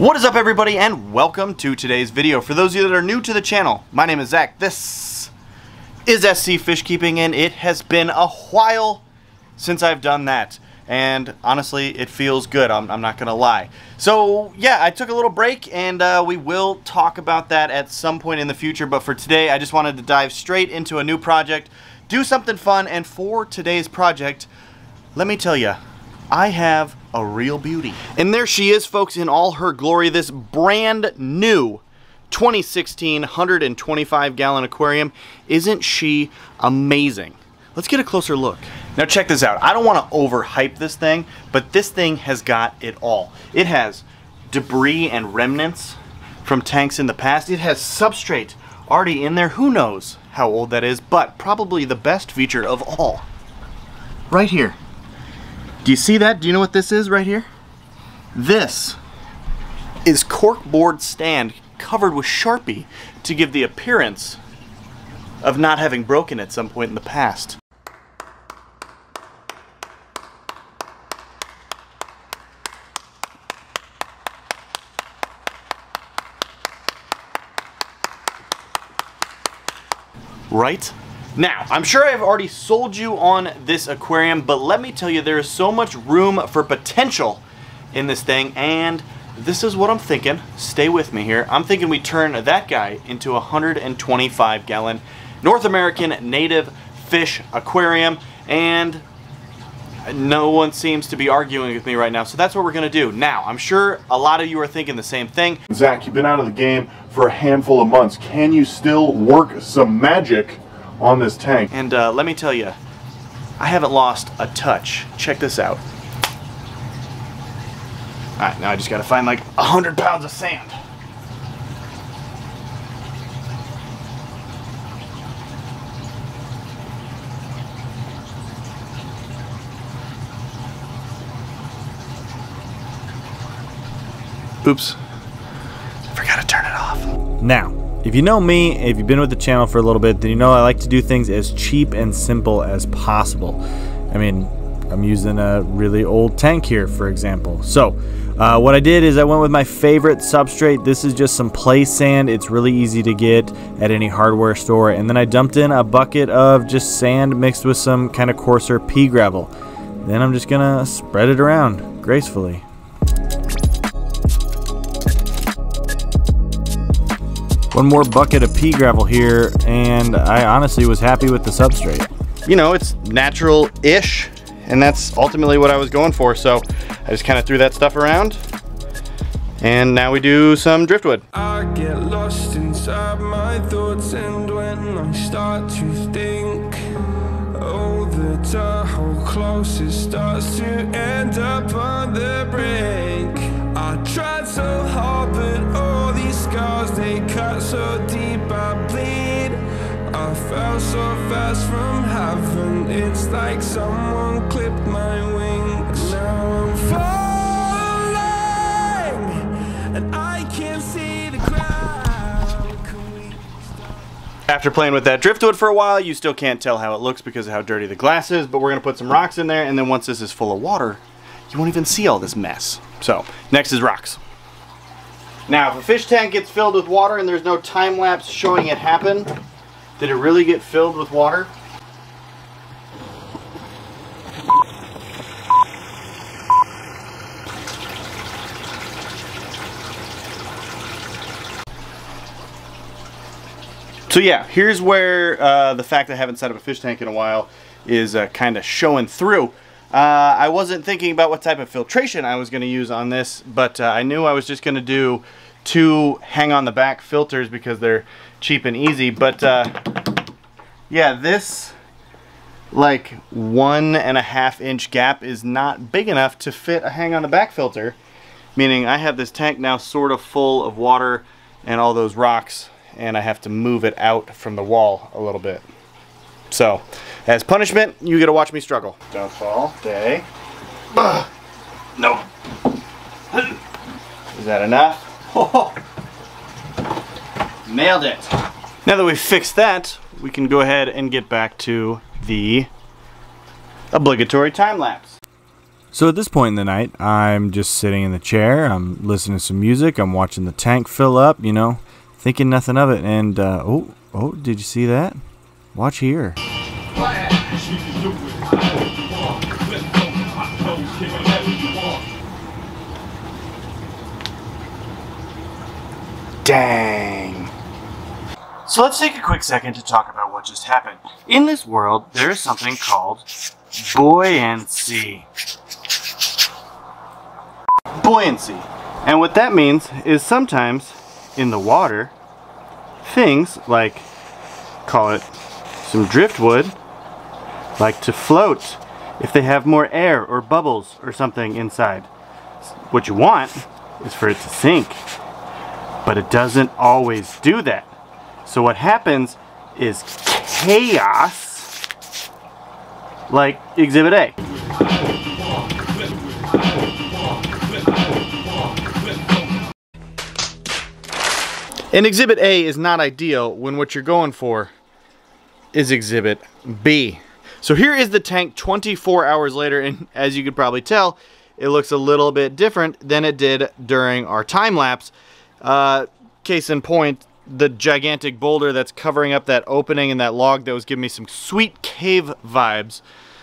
What is up, everybody, and welcome to today's video. For those of you that are new to the channel, my name is Zach. This is SC Fishkeeping, and it has been a while since I've done that. And honestly, it feels good. I'm not gonna lie. So yeah, I took a little break, and we will talk about that at some point in the future. But for today, I just wanted to dive straight into a new project, do something fun. And for today's project, let me tell you, I have a real beauty. And there she is, folks, in all her glory. This brand new 2016 125 gallon aquarium. Isn't she amazing? Let's get a closer look. Now check this out. I don't want to overhype this thing, but this thing has got it all. It has debris and remnants from tanks in the past. It has substrate already in there. Who knows how old that is, but probably the best feature of all. Right here. Do you see that? Do you know what this is right here? This is corkboard stand covered with Sharpie to give the appearance of not having broken at some point in the past. Right? Now, I'm sure I've already sold you on this aquarium, but let me tell you, there is so much room for potential in this thing, and this is what I'm thinking. Stay with me here. I'm thinking we turn that guy into a 125-gallon North American native fish aquarium, and no one seems to be arguing with me right now, so that's what we're going to do. Now, I'm sure a lot of you are thinking the same thing. Zach, you've been out of the game for a handful of months. Can you still work some magic on this tank? And let me tell you, I haven't lost a touch. Check this out. All right, now I just gotta find like 100 pounds of sand. Oops, forgot to turn it off. Now, if you know me, if you've been with the channel for a little bit, then you know I like to do things as cheap and simple as possible. I mean, I'm using a really old tank here, for example. So what I did is I went with my favorite substrate. This is just some play sand. It's really easy to get at any hardware store. And then I dumped in a bucket of just sand mixed with some kind of coarser pea gravel. Then I'm just gonna spread it around gracefully. One more bucket of pea gravel here, and I honestly was happy with the substrate. You know, it's natural-ish, and that's ultimately what I was going for, so I just kind of threw that stuff around, and now we do some driftwood. I get lost inside my thoughts, and when I start to think, oh, the Tahoe closest starts to end up on the brink. I tried so hard, but oh, scars, they cut so deep I bleed. I fell so fast from heaven, it's like someone clipped my wings. Now I'm falling and I can't see the ground. After playing with that driftwood for a while, you still can't tell how it looks because of how dirty the glass is, but we're gonna put some rocks in there, and then once this is full of water, you won't even see all this mess. So next is rocks. Now, if a fish tank gets filled with water and there's no time lapse showing it happen, did it really get filled with water? So yeah, here's where the fact I haven't set up a fish tank in a while is kind of showing through. I wasn't thinking about what type of filtration I was going to use on this, but I knew I was just going to do 2 hang on the back filters because they're cheap and easy. But yeah, this like 1.5 inch gap is not big enough to fit a hang on the back filter, meaning I have this tank now sort of full of water and all those rocks, and I have to move it out from the wall a little bit. So, as punishment, you get to watch me struggle. Don't fall. Stay. No. Is that enough? Oh, nailed it. Now that we've fixed that, we can go ahead and get back to the obligatory time lapse. So at this point in the night, I'm just sitting in the chair, I'm listening to some music, I'm watching the tank fill up, you know, thinking nothing of it, and oh, did you see that? Watch here. Dang. So let's take a quick second to talk about what just happened. In this world, there is something called buoyancy. Buoyancy. And what that means is sometimes in the water, things like, call it some driftwood, like to float if they have more air or bubbles or something inside. What you want is for it to sink, but it doesn't always do that. So what happens is chaos, like Exhibit A. And Exhibit A is not ideal when what you're going for is Exhibit B. So here is the tank 24 hours later, and as you could probably tell, it looks a little bit different than it did during our time lapse. Case in point, the gigantic boulder that's covering up that opening and that log that was giving me some sweet cave vibes.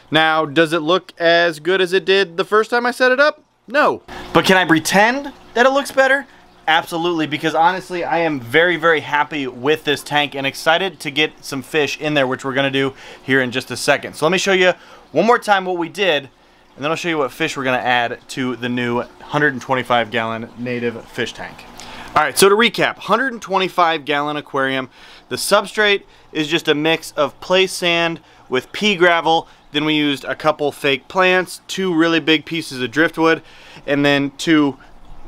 Now, does it look as good as it did the first time I set it up? No. But can I pretend that it looks better? Absolutely, because honestly, I am very, very happy with this tank and excited to get some fish in there, which we're gonna do here in just a second. So let me show you one more time what we did, and then I'll show you what fish we're gonna add to the new 125 gallon native fish tank. All right, so to recap, 125 gallon aquarium. The substrate is just a mix of play sand with pea gravel. Then we used a couple fake plants, 2 really big pieces of driftwood, and then 2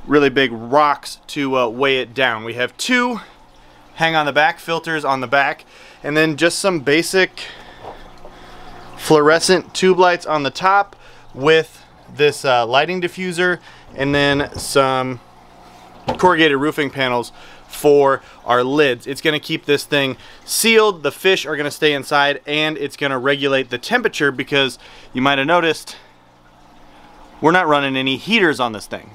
really big rocks to weigh it down. We have 2 hang on the back filters on the back, and then just some basic fluorescent tube lights on the top with this lighting diffuser, and then some corrugated roofing panels for our lids. It's going to keep this thing sealed, the fish are going to stay inside, and it's going to regulate the temperature, because you might have noticed we're not running any heaters on this thing.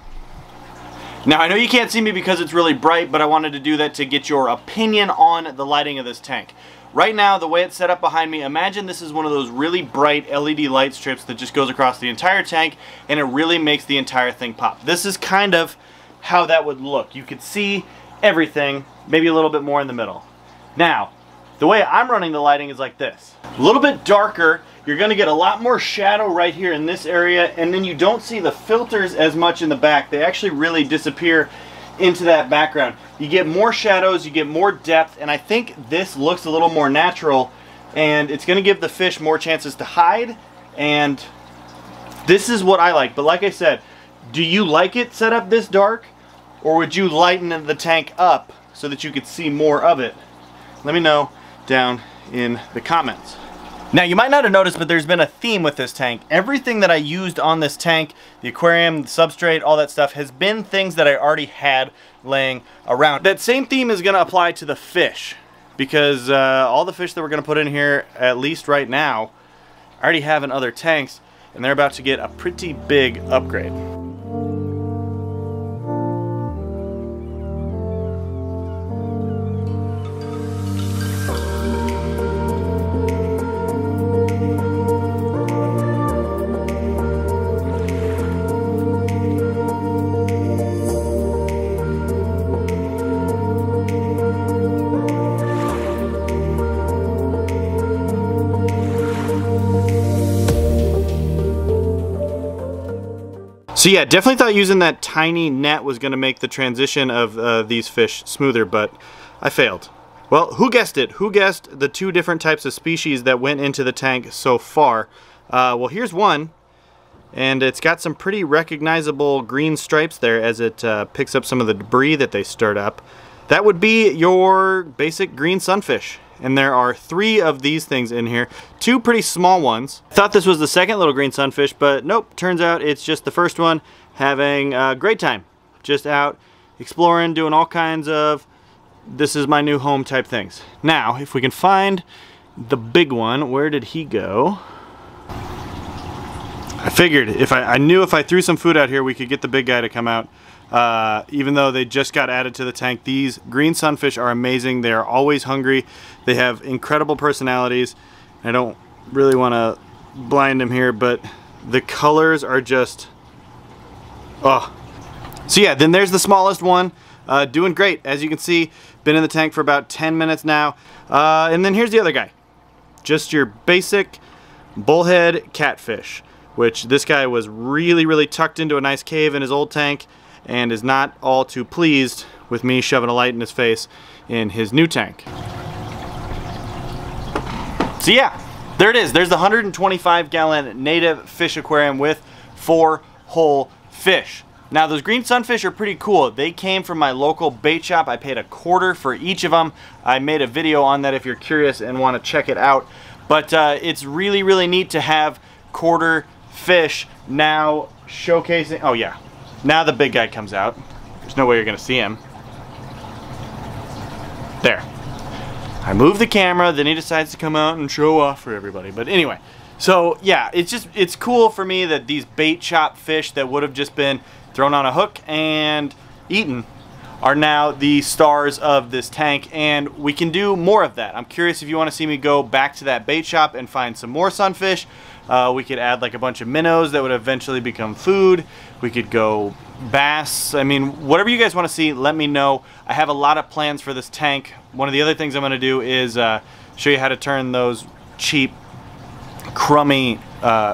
Now, I know you can't see me because it's really bright, but I wanted to do that to get your opinion on the lighting of this tank. Right now, the way it's set up behind me, imagine this is one of those really bright LED light strips that just goes across the entire tank, and it really makes the entire thing pop. This is kind of how that would look. You could see everything, maybe a little bit more in the middle. Now, the way I'm running the lighting is like this. A little bit darker, you're gonna get a lot more shadow right here in this area, and then you don't see the filters as much in the back. They actually really disappear into that background. You get more shadows, you get more depth, and I think this looks a little more natural, and it's gonna give the fish more chances to hide, and this is what I like. But like I said, do you like it set up this dark, or would you lighten the tank up so that you could see more of it? Let me know down in the comments. Now, you might not have noticed, but there's been a theme with this tank. Everything that I used on this tank, the aquarium, the substrate, all that stuff, has been things that I already had laying around. That same theme is gonna apply to the fish, because all the fish that we're gonna put in here, at least right now, I already have in other tanks, and they're about to get a pretty big upgrade. So yeah, definitely thought using that tiny net was gonna make the transition of these fish smoother, but I failed. Well, who guessed it? Who guessed the 2 different types of species that went into the tank so far? Well, here's one, and it's got some pretty recognizable green stripes there as it picks up some of the debris that they stirred up. That would be your basic green sunfish. And there are 3 of these things in here, 2 pretty small ones. Thought this was the second little green sunfish, but nope, turns out it's just the first one having a great time. Just out exploring, doing all kinds of this is my new home type things. Now, if we can find the big one, where did he go? I figured if I knew if I threw some food out here, we could get the big guy to come out. Even though they just got added to the tank, these green sunfish are amazing. They are always hungry. They have incredible personalities. I don't really want to blind them here, but the colors are just, oh. So yeah, then there's the smallest one, doing great. As you can see, been in the tank for about 10 minutes now. And then here's the other guy. Just your basic bullhead catfish, which this guy was really, really tucked into a nice cave in his old tank and is not all too pleased with me shoving a light in his face in his new tank. So yeah, there it is. There's the 125-gallon native fish aquarium with 4 whole fish. Now those green sunfish are pretty cool. They came from my local bait shop. I paid $0.25 for each of them. I made a video on that if you're curious and want to check it out. But it's really, really neat to have quarter fish now showcasing. Oh yeah, now the big guy comes out. There's no way you're gonna see him. There. I moved the camera, then he decides to come out and show off for everybody. But anyway, so yeah, it's just, it's cool for me that these bait shop fish that would have just been thrown on a hook and eaten are now the stars of this tank, and we can do more of that. I'm curious if you want to see me go back to that bait shop and find some more sunfish. We could add like a bunch of minnows that would eventually become food. We could go bass. I mean, whatever you guys want to see, let me know. I have a lot of plans for this tank. One of the other things I'm going to do is show you how to turn those cheap, crummy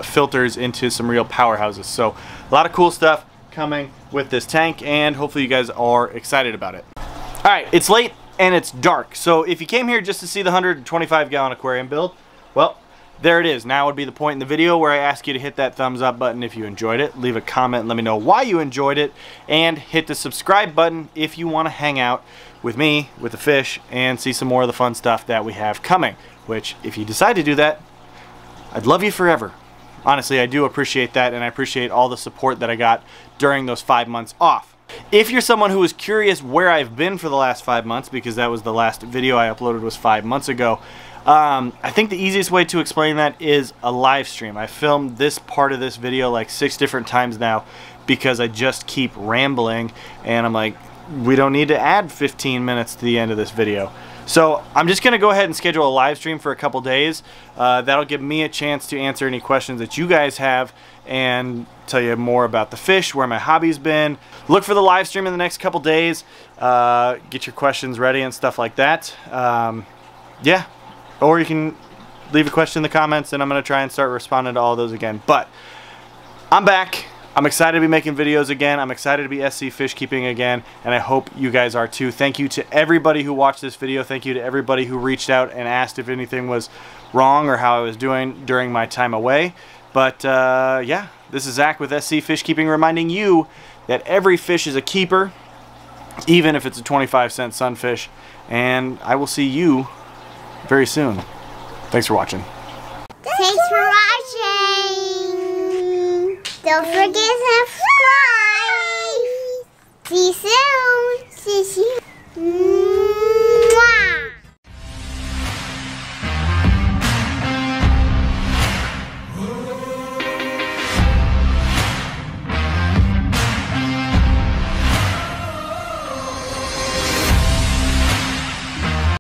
filters into some real powerhouses. So a lot of cool stuff coming with this tank, and hopefully you guys are excited about it. All right, it's late and it's dark, so if you came here just to see the 125-gallon aquarium build, well, there it is. Now would be the point in the video where I ask you to hit that thumbs up button if you enjoyed it, leave a comment, let me know why you enjoyed it, and hit the subscribe button if you want to hang out with me, with the fish, and see some more of the fun stuff that we have coming, which if you decide to do that, I'd love you forever. Honestly, I do appreciate that, and I appreciate all the support that I got during those 5 months off. If you're someone who is curious where I've been for the last 5 months, because that was the last video I uploaded was 5 months ago, I think the easiest way to explain that is a live stream. I filmed this part of this video like 6 different times now because I just keep rambling, and I'm like, we don't need to add 15 minutes to the end of this video. So I'm just going to go ahead and schedule a live stream for a couple days. That'll give me a chance to answer any questions that you guys have and tell you more about the fish, where my hobby's been. Look for the live stream in the next couple days. Get your questions ready and stuff like that. Yeah, or you can leave a question in the comments, and I'm going to try and start responding to all those again. But I'm back. I'm excited to be making videos again. I'm excited to be SC Fishkeeping again, and I hope you guys are too. Thank you to everybody who watched this video. Thank you to everybody who reached out and asked if anything was wrong or how I was doing during my time away. But yeah, this is Zach with SC Fishkeeping reminding you that every fish is a keeper, even if it's a 25-cent sunfish. And I will see you very soon. Thanks for watching. Thanks for watching. Don't forget.